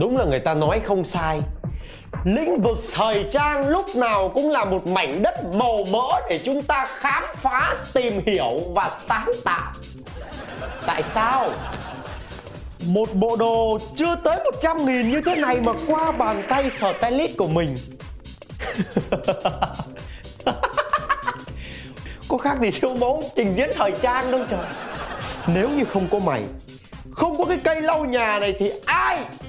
Đúng là người ta nói không sai. Lĩnh vực thời trang lúc nào cũng là một mảnh đất màu mỡ để chúng ta khám phá, tìm hiểu và sáng tạo. Tại sao? Một bộ đồ chưa tới 100.000 như thế này mà qua bàn tay stylist của mình có khác gì siêu mẫu trình diễn thời trang đâu trời. Nếu như không có mày, không có cái cây lau nhà này thì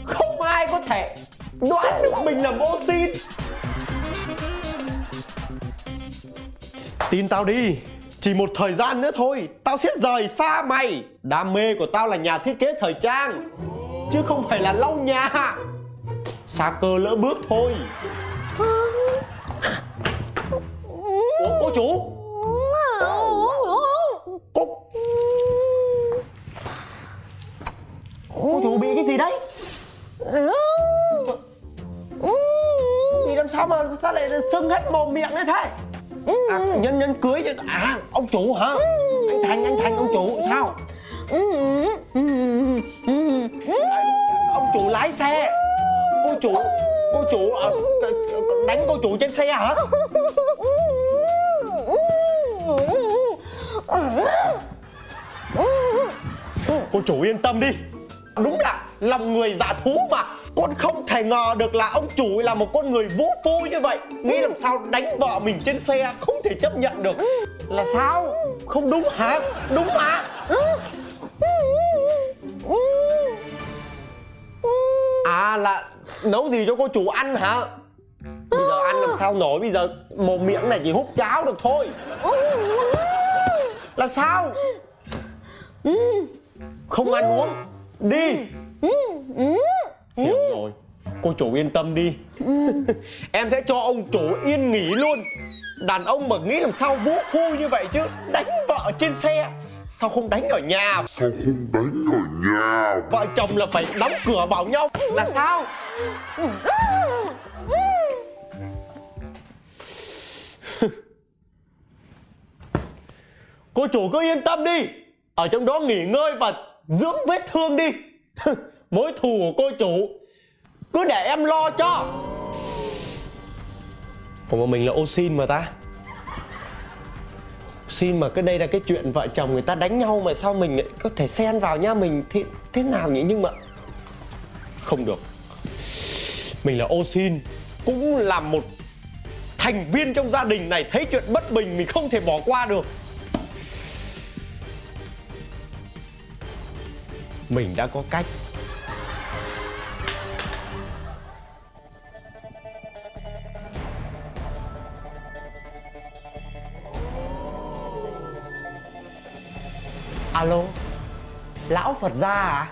không ai có thể đoán được mình là Vô Xin. Tin tao đi, chỉ một thời gian nữa thôi, tao sẽ rời xa mày. Đam mê của tao là nhà thiết kế thời trang, chứ không phải là lau nhà. Xa cơ lỡ bước thôi. Ủa, cô chú? Cô chú bị cái gì đấy? Vì làm sao mà sao lại sưng hết mồm miệng đấy thế? À, nhân cưới chứ. À, ông chủ hả? Anh Thành ông chủ sao? À, ông chủ lái xe. Cô chủ đánh cô chủ trên xe hả? Cô chủ yên tâm đi. Đúng là lòng người dạ thú mà. Con không thể ngờ được là ông chủ là một con người vũ phu như vậy. Nghĩ làm sao đánh vợ mình trên xe, không thể chấp nhận được. Là sao? Không đúng hả? Đúng mà. À, là nấu gì cho cô chủ ăn hả? Bây giờ ăn làm sao nổi, bây giờ mồm miệng này chỉ húp cháo được thôi. Là sao? Không ăn uống đi. Hiểu rồi, cô chủ yên tâm đi. Em sẽ cho ông chủ yên nghỉ luôn. Đàn ông mà nghĩ làm sao vũ phu như vậy chứ. Đánh vợ trên xe, sao không đánh ở nhà? Vợ chồng là phải đóng cửa bảo nhau. Là sao? Cô chủ cứ yên tâm đi, ở trong đó nghỉ ngơi và dưỡng vết thương đi. Mối thù của cô chủ cứ để em lo cho. Ủa mà mình là Ô Xin mà ta. Ô Xin mà cái đây là cái chuyện vợ chồng người ta đánh nhau mà sao mình lại có thể xen vào nha. Mình thế nào nhỉ? Nhưng mà không được. Mình là Ô Xin, cũng là một thành viên trong gia đình này. Thấy chuyện bất bình mình không thể bỏ qua được. Mình đã có cách. Alo, lão Phật gia à?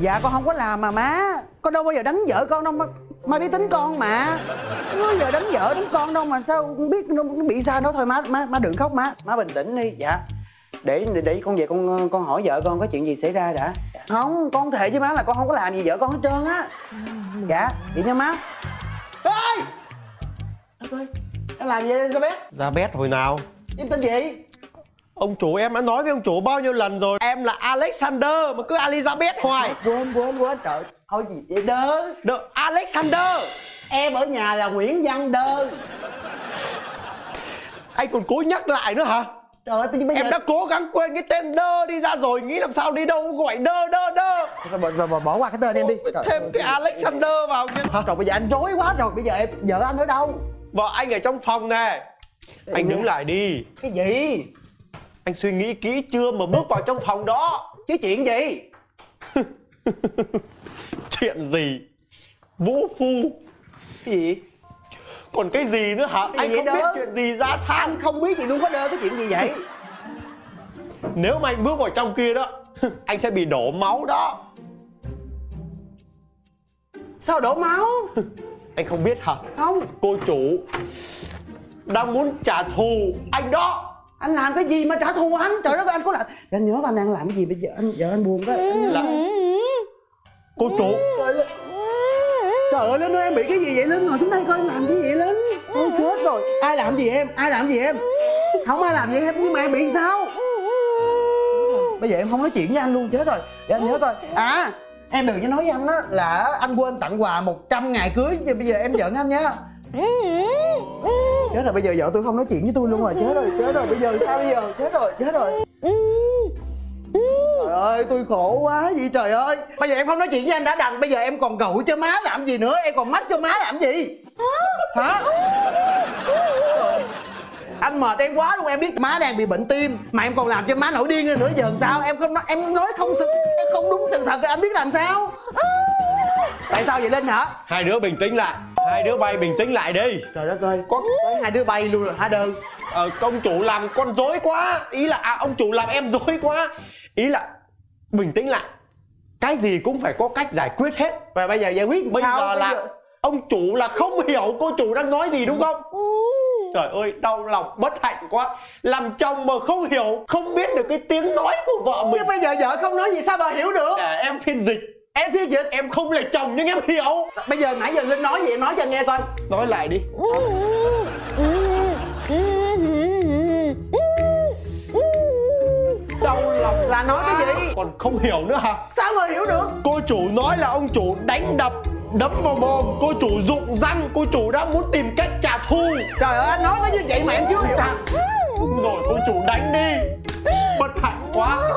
Dạ con không có làm mà má. Con đâu bao giờ đánh vợ con đâu. Má biết tính con mà. Nó giờ đánh vợ đánh con đâu mà sao biết nó bị sao đó thôi má. Má đừng khóc má. Má bình tĩnh đi. Dạ. Để con về con hỏi vợ con có chuyện gì xảy ra đã. Dạ. Không, con thề với má là con không có làm gì vợ con hết trơn á. Dạ, vậy nha má. Ê! Đất ơi, em làm gì đây ra bét? Ra bét hồi nào? Em tên gì? Ông chủ em đã nói với ông chủ bao nhiêu lần rồi. Em là Alexander mà cứ Elizabeth hoài. Quên trời. Thôi gì vậy đơ? Được, Alexander. Em ở nhà là Nguyễn Văn Đơ. Anh còn cố nhắc lại nữa hả? Trời ơi, bây giờ... Em đã cố gắng quên cái tên Đơ đi ra rồi. Nghĩ làm sao đi đâu gọi Đơ. Bỏ qua cái tên em đi. Thêm cái Alexander vào. Trời, bây giờ anh rối quá rồi. Bây giờ em, vợ anh ở đâu? Vợ anh ở trong phòng nè. Anh đứng lại đi. Cái gì? Anh suy nghĩ kỹ chưa mà bước vào trong phòng đó. Chứ chuyện gì? Chuyện gì? Vũ phu. Cái gì? Còn cái gì nữa hả? Anh không biết chuyện gì ra sao? Anh không biết gì luôn có đơ. Cái chuyện gì vậy? Nếu mà anh bước vào trong kia đó, anh sẽ bị đổ máu đó. Sao đổ máu? Anh không biết hả? Không. Cô chủ đang muốn trả thù anh đó. Anh làm cái gì mà trả thù anh? Trời đất ơi, anh có làm... Anh nhớ anh đang làm cái gì bây giờ? Anh buồn quá. Là... Cô chủ... Trời ơi, Linh ơi, em bị cái gì vậy Linh? Ngồi xuống đây coi em làm cái gì vậy Linh? Ôi chết rồi, ai làm gì em? Ai làm gì em? Không ai làm gì em, nhưng mà em bị sao? bây giờ em không nói chuyện với anh luôn, chết rồi. Để anh nhớ coi. À em đừng có nói với anh á là anh quên tặng quà 100 ngày cưới, bây giờ em giận anh nha. Chết rồi, bây giờ vợ tôi không nói chuyện với tôi luôn rồi. Chết rồi, bây giờ sao bây giờ? Chết rồi. Trời ơi, tôi khổ quá vậy trời ơi. Bây giờ em không nói chuyện với anh đã đành, bây giờ em còn gậu cho má làm gì nữa, em còn mách cho má làm gì? Hả? Anh mệt em quá luôn, em biết má đang bị bệnh tim mà em còn làm cho má nổi điên lên nữa, giờ làm sao? Em nói không đúng sự thật thì anh biết làm sao? Tại sao vậy Linh hả? Hai đứa bình tĩnh lại, hai đứa bay bình tĩnh lại đi. Trời đất ơi, có hai đứa bay luôn rồi hả Đơn? Công chủ làm con rối quá, ý là ông chủ làm em rối quá, ý là bình tĩnh lại, cái gì cũng phải có cách giải quyết hết. Và bây giờ giải quyết sao? Bây giờ là ông chủ là không hiểu cô chủ đang nói gì đúng không? Trời ơi, đau lòng bất hạnh quá, làm chồng mà không hiểu, không biết được cái tiếng nói của vợ mình. Nhưng bây giờ vợ không nói gì sao bà hiểu được? Để em phiên dịch. Em phiên dịch, em không là chồng nhưng em hiểu. Bây giờ nãy giờ Linh nói gì em nói cho anh nghe coi. Nói lại đi. Đau lòng là nói cái gì? Còn không hiểu nữa hả? Sao mà hiểu được? Cô chủ nói là ông chủ đánh đập, đấm vào mồm, cô chủ rụng răng, cô chủ đã muốn tìm cách trả thù. Trời ơi, anh nói nó như vậy mà em chưa hiểu hả? Đúng rồi, cô chủ đánh đi, bất hạnh quá.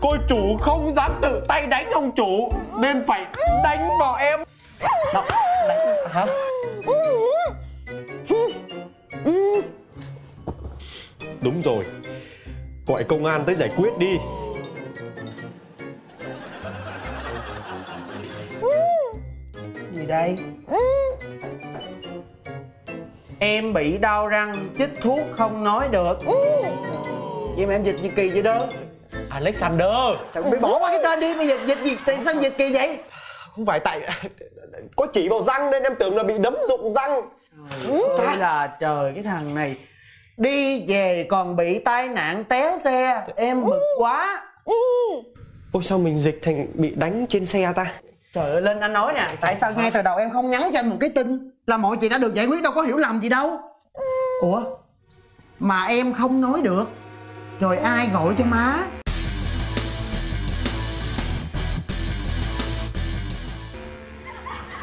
Cô chủ không dám tự tay đánh ông chủ nên phải đánh vào em. Đó, đánh hả? Đúng rồi, gọi công an tới giải quyết đi. Gì đây? Em bị đau răng, chích thuốc không nói được. Vậy mà em dịch gì kỳ vậy đó? Alexander. Chẳng bị bỏ qua cái tên đi, bây giờ dịch gì? Tại sao dịch kỳ vậy? Không phải tại có chỉ vào răng nên em tưởng là bị đấm rụng răng. Thế là trời, cái thằng này đi về còn bị tai nạn té xe, em bực quá. Ôi sao mình dịch thành bị đánh trên xe ta? Trời ơi Linh, anh nói nè, tại sao ngay từ đầu em không nhắn cho anh một cái tin là mọi chuyện đã được giải quyết, đâu có hiểu lầm gì đâu. Ủa mà em không nói được rồi ai gọi cho má?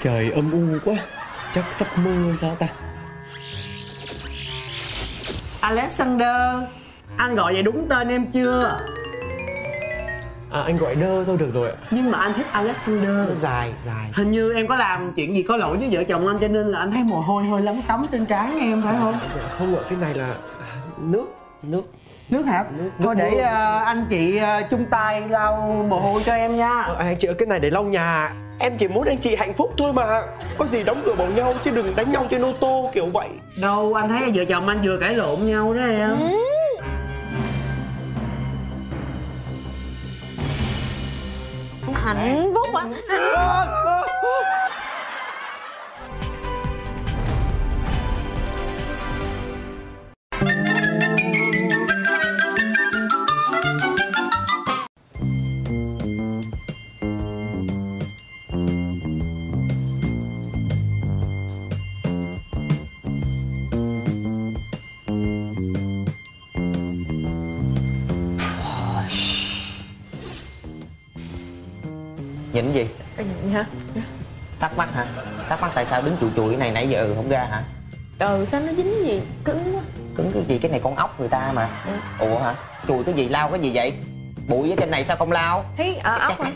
Trời âm u quá, chắc sắp mưa sao ta? Alexander, anh gọi vậy đúng tên em chưa? À, anh gọi Đơ thôi được rồi ạ. Nhưng mà anh thích Alexander. Dài. Hình như em có làm chuyện gì có lỗi với vợ chồng anh cho nên là anh thấy mồ hôi hơi lấm tấm trên trán em phải không? Không ạ, cái này là nước hả? Thôi để anh chị chung tay lau mồ hôi cho em nha. Anh chị ơi, cái này để lau nhà. Em chỉ muốn anh chị hạnh phúc thôi mà, có gì đóng cửa bỏ nhau chứ đừng đánh nhau trên ô tô kiểu vậy. Đâu, anh thấy vợ chồng anh vừa cãi lộn nhau đó em. Hạnh phúc quá. Nhìn gì? Nhìn hả? Thắc mắc hả? Thắc mắc tại sao đứng chùi chùi cái này nãy giờ không ra hả? Sao nó dính gì? Cứng quá. Cứng cái gì? Cái này con ốc người ta mà. Ủa hả? Chùi cái gì lau cái gì vậy? Bụi ở trên này sao không lau? Thấy ốc hả?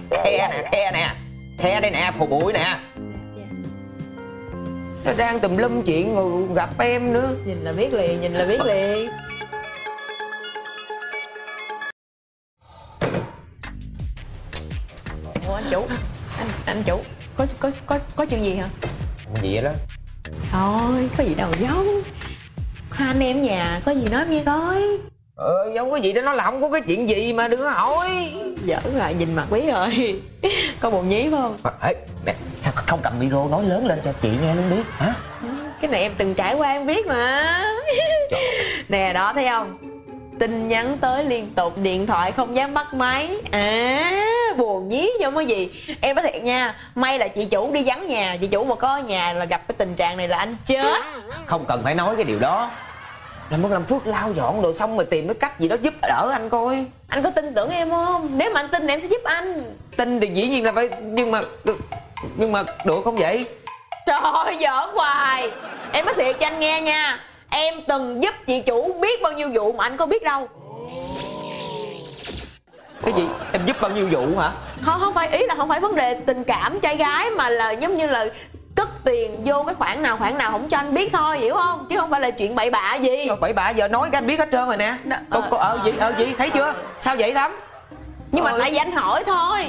The đây nè, phù bụi nè. Nó đang tùm lum chuyện gặp em nữa. Nhìn là biết liền, Chủ, anh chủ, có chuyện gì hả? Không gì đó. Thôi, có gì đâu giấu. Hai anh em nhà có gì nói nghe coi. Không có gì đó, nó là không có cái chuyện gì mà đừng có hỏi. Giỡn lại, nhìn mặt Quý rồi. Có buồn nhí không? Nè, sao không cầm micro nói lớn lên cho chị nghe luôn biết hả? Cái này em từng trải qua em biết mà. Nè đó thấy không? Tin nhắn tới liên tục, điện thoại không dám bắt máy. Buồn dí cho mới gì. Em nói thiệt nha, may là chị chủ đi vắng nhà. Chị chủ mà có ở nhà là gặp cái tình trạng này là anh chết. Không cần phải nói cái điều đó. Làm mất làm phước lau dọn đồ xong rồi tìm cái cách gì đó giúp đỡ anh coi. Anh có tin tưởng em không? Nếu mà anh tin thì em sẽ giúp anh. Tin thì dĩ nhiên là phải, nhưng mà được không vậy? Trời ơi, giỡn hoài. Em nói thiệt cho anh nghe nha, em từng giúp chị chủ biết bao nhiêu vụ mà anh có biết đâu. Cái gì? Em giúp bao nhiêu vụ hả? Không, không phải, ý là không phải vấn đề tình cảm trai gái, mà là giống như là cất tiền vô cái khoản nào không cho anh biết thôi, hiểu không? Chứ không phải là chuyện bậy bạ gì. Trời, bậy bạ giờ nói cái anh biết hết trơn rồi nè. Gì thấy chưa? Sao vậy Thắm? Nhưng mà tại vì anh hỏi thôi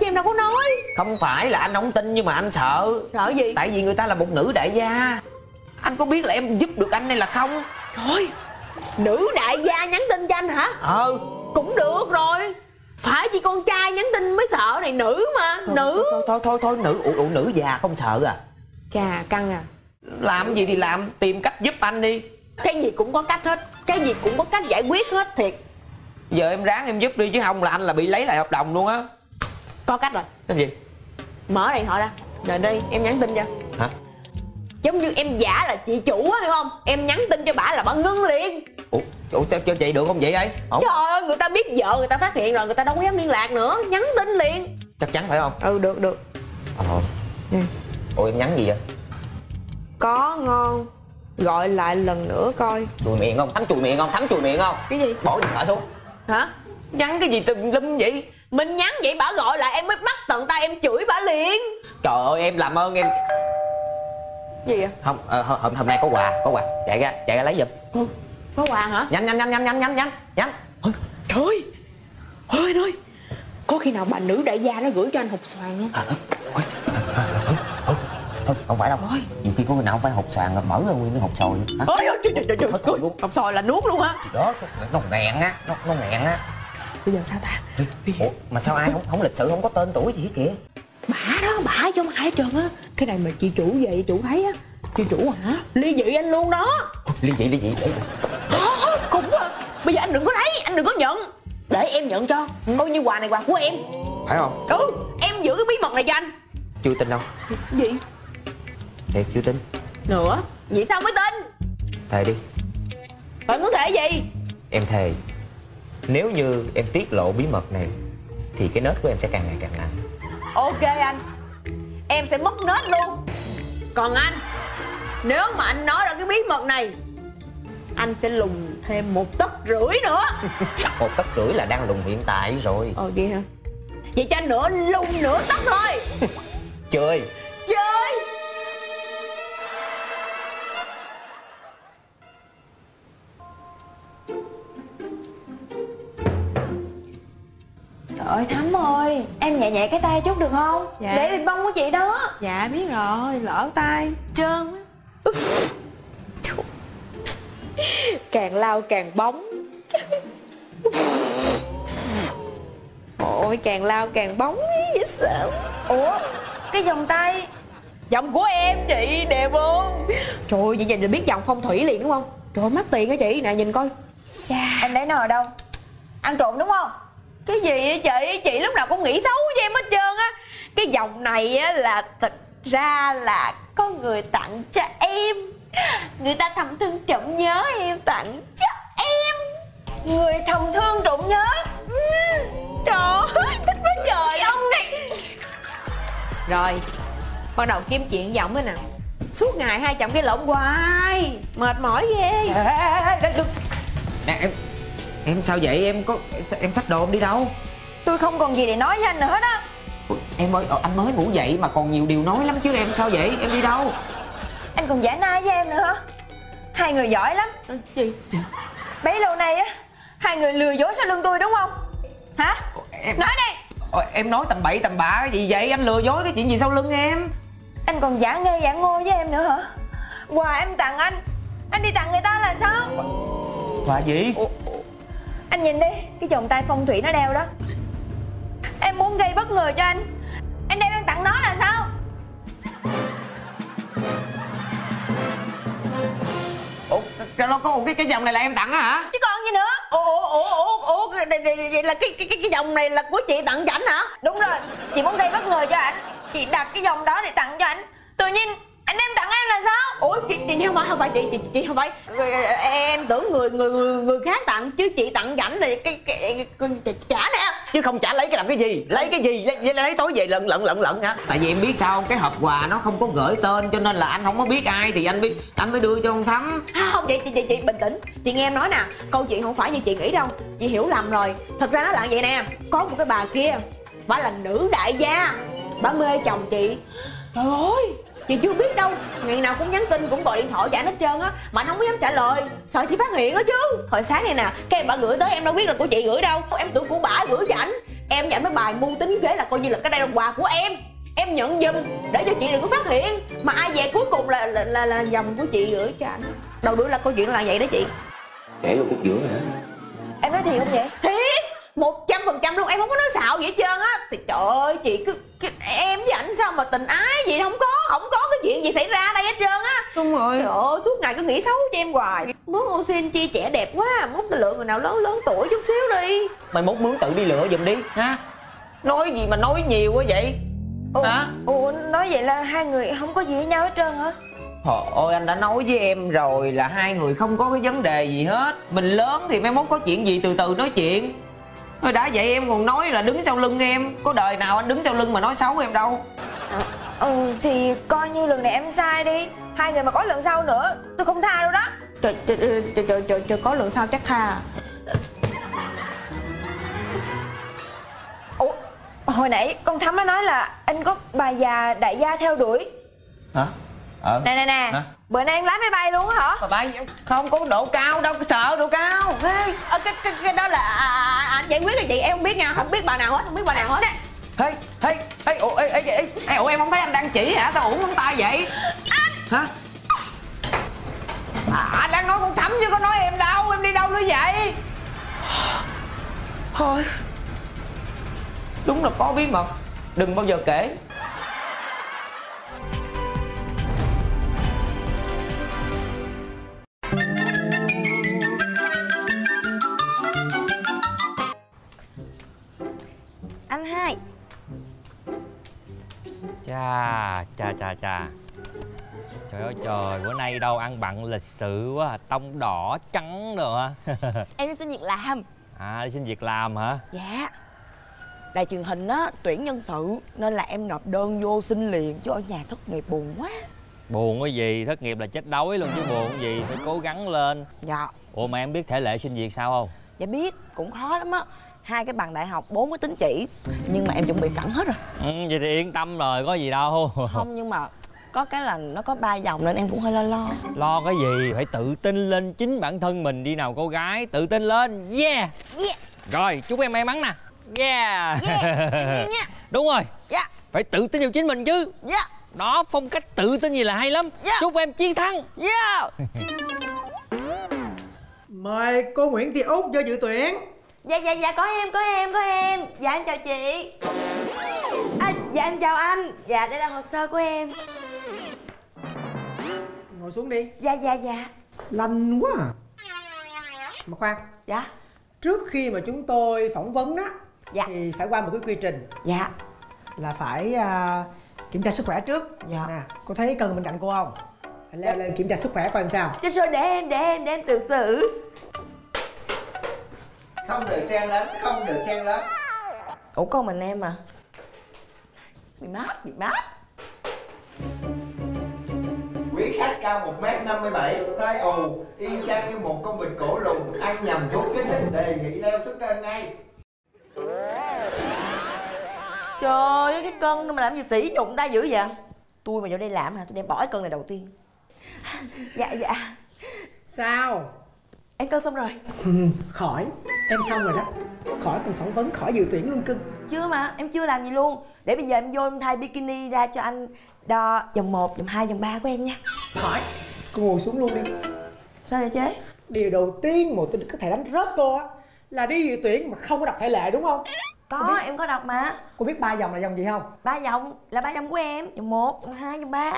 chứ em đâu có nói. Không phải là anh không tin nhưng mà anh sợ. Sợ gì? Tại vì người ta là một nữ đại gia. Anh có biết là em giúp được anh hay là không? Trời, nữ đại gia nhắn tin cho anh hả? Ừ. Cũng được rồi. Phải chỉ con trai nhắn tin mới sợ, này nữ mà. Nữ. Thôi nữ, nữ già không sợ à? Chà, căng à. Làm gì thì làm, tìm cách giúp anh đi. Cái gì cũng có cách hết, cái gì cũng có cách giải quyết hết thiệt. Giờ em ráng em giúp đi chứ không là anh là bị lấy lại hợp đồng luôn á. Có cách rồi. Cái gì? Mở điện thoại ra. Rồi đi, em nhắn tin cho. Hả? Giống như em giả là chị chủ á, hiểu không? Em nhắn tin cho bả là bả ngưng liền. Ủa sao cho chị được không vậy ấy? Trời ơi, người ta biết vợ người ta phát hiện rồi, người ta đâu có dám liên lạc nữa, nhắn tin liền. Chắc chắn phải không? Ừ, được. Ừ. Ủa em nhắn gì vậy? Có ngon gọi lại lần nữa coi. Chùi miệng không? Thắm chùi miệng không? Thắm chùi miệng không? Cái gì? Bỏ điện thoại xuống. Hả? Nhắn cái gì tùm lum vậy? Mình nhắn vậy bả gọi lại em mới bắt tận tay em chửi bả liền. Trời ơi em làm ơn em. Gì vậy? Không, hôm nay có quà, chạy ra lấy giùm. Ừ. Có quà hả? Nhanh. Trời ơi, ôi ơi, có khi nào bà nữ đại gia nó gửi cho anh hộp xoàn không? Thôi không phải đâu. Nhiều khi có người nào không phải hộp xoàn rồi mở ra nguyên cái hộp sồi. Trời, hộp sồi là nuốt luôn á. Đó, nó nghẹn á, nó nghẹn á. Bây giờ sao ta? Ủa, mà sao ai không lịch sự, không có tên tuổi gì hết kìa. Bả đó, bả chứ không ai hết trơn á. Cái này mà chị chủ về chị chủ thấy á, chị chủ hả? Ly dị anh luôn đó. Ly dị đó, khủng quá. Bây giờ anh đừng có lấy, anh đừng có nhận. Để em nhận cho, coi như quà này quà của em. Phải không? Ừ, em giữ cái bí mật này cho anh. Chưa tin đâu. Gì? Thiệt chưa tin. Nữa, vậy sao mới tin? Thề đi. Em muốn thề gì? Em thề, nếu như em tiết lộ bí mật này thì cái nết của em sẽ càng ngày càng nặng. Ok anh, em sẽ mất nết luôn. Còn anh, nếu mà anh nói ra cái bí mật này, anh sẽ lùng thêm 1,5 tấc nữa. 1,5 tấc là đang lùng hiện tại rồi. Ờ vậy hả? Vậy cho anh nữa lùng nửa tấc thôi. Chơi. Chơi. Trời ơi Thắm ơi, em nhẹ nhẹ cái tay chút được không? Dạ. Để bị bông của chị đó. Dạ biết rồi, lỡ tay trơn á. Càng lau càng bóng. Ôi càng lau càng bóng dễ sợ. Ủa cái vòng tay? Vòng của em chị, đẹp không? Trời ơi, chị nhìn rồi biết vòng phong thủy liền đúng không? Trời ơi, mắc tiền hả chị? Nè nhìn coi. Dạ. Em để nó ở đâu? Ăn trộm đúng không? Cái gì vậy chị? Chị lúc nào cũng nghĩ xấu với em hết trơn á. Cái vòng này á là thật ra là có người tặng cho em. Người ta thầm thương trộm nhớ em tặng cho em. Người thầm thương trộm nhớ. Trời ơi, thích quá trời ông này. Rồi, bắt đầu kiếm chuyện giọng nữa nè. Suốt ngày hai chồng cái lộn hoài, mệt mỏi ghê. Nè em sao vậy em? Có em xách đồ em đi đâu? Tôi không còn gì để nói với anh nữa hết á. Em ơi, anh mới ngủ dậy mà còn nhiều điều nói lắm chứ em. Sao vậy? Em đi đâu? Anh còn giả nai với em nữa hả? Hai người giỏi lắm. Gì? Bấy lâu nay á, hai người lừa dối sau lưng tôi đúng không? Hả? Em... nói đi. Em nói tầm bậy tầm bạ cái gì vậy? Anh lừa dối cái chuyện gì sau lưng em? Anh còn giả ngây giả ngô với em nữa hả? Quà em tặng anh đi tặng người ta là sao? Quà gì? Anh nhìn đi, cái vòng tay phong thủy nó đeo đó. Em muốn gây bất ngờ cho anh đem em tặng nó là sao? Ủa, nó có cái vòng này là em tặng á hả? Chứ còn gì nữa. Ủa, vậy là cái vòng này là của chị tặng cho anh hả? Đúng rồi, chị muốn gây bất ngờ cho anh. Chị đặt cái vòng đó để tặng cho anh. Tự nhiên anh đem tặng em là sao? Ủa, chị Nhưng mà không phải chị không phải em tưởng người khác tặng chứ chị tặng rảnh này cái trả nè, chứ không trả lấy cái làm cái gì, lấy cái gì lấy tối về lận hả? Tại vì em biết sao, cái hộp quà nó không có gửi tên cho nên là anh không có biết ai thì anh biết anh mới đưa cho ông Thắm. Không vậy chị bình tĩnh, chị nghe em nói nè, câu chuyện không phải như chị nghĩ đâu, chị hiểu lầm rồi. Thật ra nó là vậy nè, có một cái bà kia, bà là nữ đại gia, bà mê chồng chị. Trời ơi, chị chưa biết đâu, ngày nào cũng nhắn tin cũng gọi điện thoại trả hết trơn á, mà anh không dám trả lời, sợ chị phát hiện á chứ. Hồi sáng này nè, cái bà gửi tới em đâu biết là của chị gửi đâu, em tưởng của bà gửi cho ảnh. Em với ảnh mới bài mưu tính kế là coi như là cái đây là quà của em nhận giùm để cho chị đừng có phát hiện, mà ai về cuối cùng là dòng của chị gửi cho ảnh. Đầu đuôi là câu chuyện là vậy đó chị. Để vào khúc giữa hả? Em nói thiệt không vậy? Thiệt 100% luôn, em không có nói xạo vậy hết trơn á. Thì trời ơi chị cứ em với ảnh sao mà tình ái gì, không có cái chuyện gì xảy ra đây hết trơn á. Đúng rồi. Trời ơi, suốt ngày cứ nghĩ xấu cho em hoài. Mướn ô xin chia trẻ đẹp quá, mướn tự lựa người nào lớn tuổi chút xíu đi. Mày mốt mướn tự đi lựa giùm đi ha. Nói gì mà nói nhiều quá vậy hả? Ủa nói vậy là hai người không có gì với nhau hết trơn hả? Trời ơi, anh đã nói với em rồi là hai người không có cái vấn đề gì hết. Mình lớn thì mai mốt có chuyện gì từ từ nói chuyện. Thôi đã vậy em còn nói là đứng sau lưng em. Có đời nào anh đứng sau lưng mà nói xấu em đâu. Thì coi như lần này em sai đi. Hai người mà có lần sau nữa tôi không tha đâu đó. Trời có lần sau chắc tha. Ủa hồi nãy con Thắm nó nói là anh có bà già đại gia theo đuổi hả? Nè hả? Bữa nay anh lái máy bay luôn hả? Máy bay không có độ cao đâu, sợ độ cao. Cái đó là anh giải quyết cho chị, em không biết nha, không biết bà nào hết, đấy. Hey, ủa em không thấy anh đang chỉ hả? Tao uổng con tay vậy. Anh hả? Anh đang nói con Thắm chứ có nói em đâu, em đi đâu nữa vậy? Thôi, đúng là có bí mật, đừng bao giờ kể. Chà. Trời ơi trời, bữa nay đâu ăn bặn lịch sự quá, tông đỏ trắng rồi hả? Em đi xin việc làm. À đi xin việc làm hả? Dạ. Đài truyền hình á tuyển nhân sự nên là em nộp đơn vô xin liền chứ ở nhà thất nghiệp buồn quá. Buồn cái gì, thất nghiệp là chết đói luôn chứ buồn cái gì, phải cố gắng lên. Dạ. Ủa mà em biết thể lệ xin việc sao không? Dạ biết, cũng khó lắm á. 2 cái bằng đại học, 4 cái tín chỉ. Nhưng mà em chuẩn bị sẵn hết rồi. Vậy thì yên tâm rồi, có gì đâu. Không, nhưng mà có cái là nó có 3 vòng nên em cũng hơi lo. Lo cái gì, phải tự tin lên chính bản thân mình đi nào cô gái. Tự tin lên, yeah. Rồi, chúc em may mắn nè. Yeah. Đúng rồi, yeah. Phải tự tin vào chính mình chứ. Yeah. Đó, phong cách tự tin gì là hay lắm, yeah. Chúc em chiến thắng. Yeah. Mời cô Nguyễn Thị Út cho dự tuyển. Dạ, có em. Dạ anh chào chị. Dạ anh chào anh. Dạ đây là hồ sơ của em. Ngồi xuống đi. Dạ. Lành quá à. Mà khoan. Dạ. Trước khi mà chúng tôi phỏng vấn đó, dạ, thì phải qua một cái quy trình. Dạ. Là phải kiểm tra sức khỏe trước. Dạ. Nè, cô thấy cần mình đặng cô không? Phải leo lên kiểm tra sức khỏe coi làm sao. Chứ rồi để em tự xử. Không được trang lớn. Ủa con mình em à? Bị mát. Quý khách cao 1m57, tai ù, y chang như một con vịt cổ lùn, ăn nhầm chút cái thịt, đề nghị leo xuống kênh ngay. Trời ơi, cái cân mà làm gì sỉ nhục người ta dữ vậy? Tôi mà vô đây làm hả? Tôi đem bỏ cái cân này đầu tiên. Dạ. Sao? Em cân xong rồi. Khỏi, em xong rồi đó. Khỏi cần phỏng vấn, khỏi dự tuyển luôn cưng. Chưa mà, em chưa làm gì luôn. Để bây giờ em vô em thay bikini ra cho anh đo vòng 1, vòng 2, vòng 3 của em nha. Khỏi, cô ngồi xuống luôn đi. Sao vậy chế? Điều đầu tiên mà tôi có thể đánh rớt cô á là đi dự tuyển mà không có đọc thể lệ đúng không? Có, em có đọc mà. Cô biết 3 vòng là vòng gì không? 3 vòng là 3 vòng của em. Vòng 1, vòng 2, vòng 3.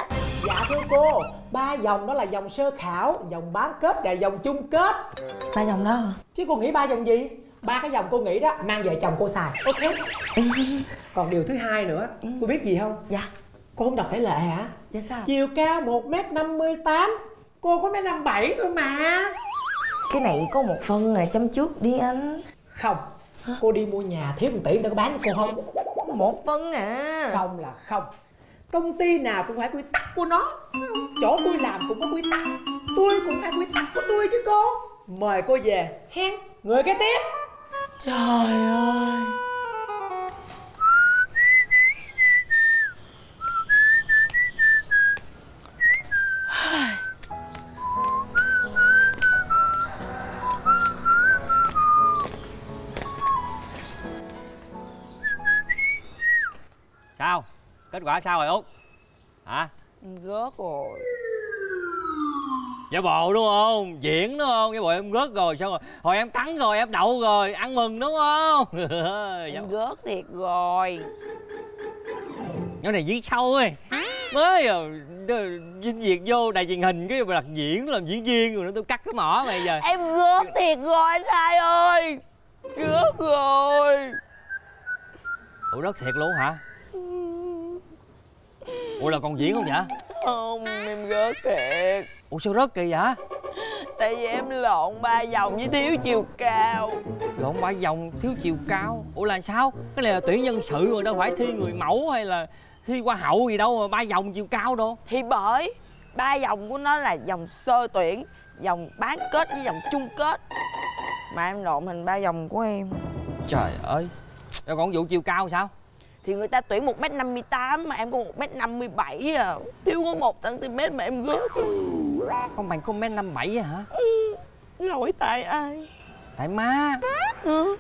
Dạ thưa cô, 3 vòng đó là vòng sơ khảo, vòng bán kết và vòng chung kết. 3 vòng đó hả? Chứ cô nghĩ 3 vòng gì? 3 cái vòng cô nghĩ đó, mang về chồng cô xài. Ok. Còn điều thứ hai nữa, cô biết gì không? Dạ. Cô không đọc thể lệ hả? Dạ sao? Chiều cao 1m58, Cô có mấy năm bảy thôi mà. Cái này có một phần là chăm trước đi anh. Không. Hả? Cô đi mua nhà thiếu 1 tỷ người ta có bán cho cô không? Một phân à. Không là không. Công ty nào cũng phải quy tắc của nó. Chỗ tôi làm cũng có quy tắc. Tôi cũng phải quy tắc của tôi chứ cô. Mời cô về hen. Người kế tiếp. Trời ơi. Sao? Kết quả sao rồi Út? Hả? Rớt rồi. Giả bộ đúng không? Diễn đúng không? Giả bộ em rớt rồi sao rồi? Hồi em cắn rồi, em đậu rồi, ăn mừng đúng không? Em rớt thiệt rồi. Nhỏ này diễn sâu ấy. Mới vinh Việt vô đài truyền hình cái đặc diễn, làm diễn viên rồi nữa, tôi cắt cái mỏ mày giờ. Em rớt thiệt rồi anh hai ơi. Rớt rồi. Ủa rớt thiệt luôn hả? Ủa là còn diễn không vậy? Không, em rớt thiệt. Ủa sao rớt kỳ vậy? Tại vì em lộn 3 vòng với thiếu chiều cao. Lộn 3 vòng thiếu chiều cao? Ủa là sao? Cái này là tuyển nhân sự rồi, đâu phải thi người mẫu hay là thi hoa hậu gì đâu mà 3 vòng chiều cao đâu. Thì bởi 3 vòng của nó là vòng sơ tuyển, vòng bán kết với vòng chung kết. Mà em lộn hình 3 vòng của em. Trời ơi. Em còn vụ chiều cao sao? Thì người ta tuyển 1m58 mà em còn 1m57 à. Thiếu có 1cm mà em gớt. Không bằng có 1m57 hả? Ừ. Lỗi tại ai? Tại má. Ừ.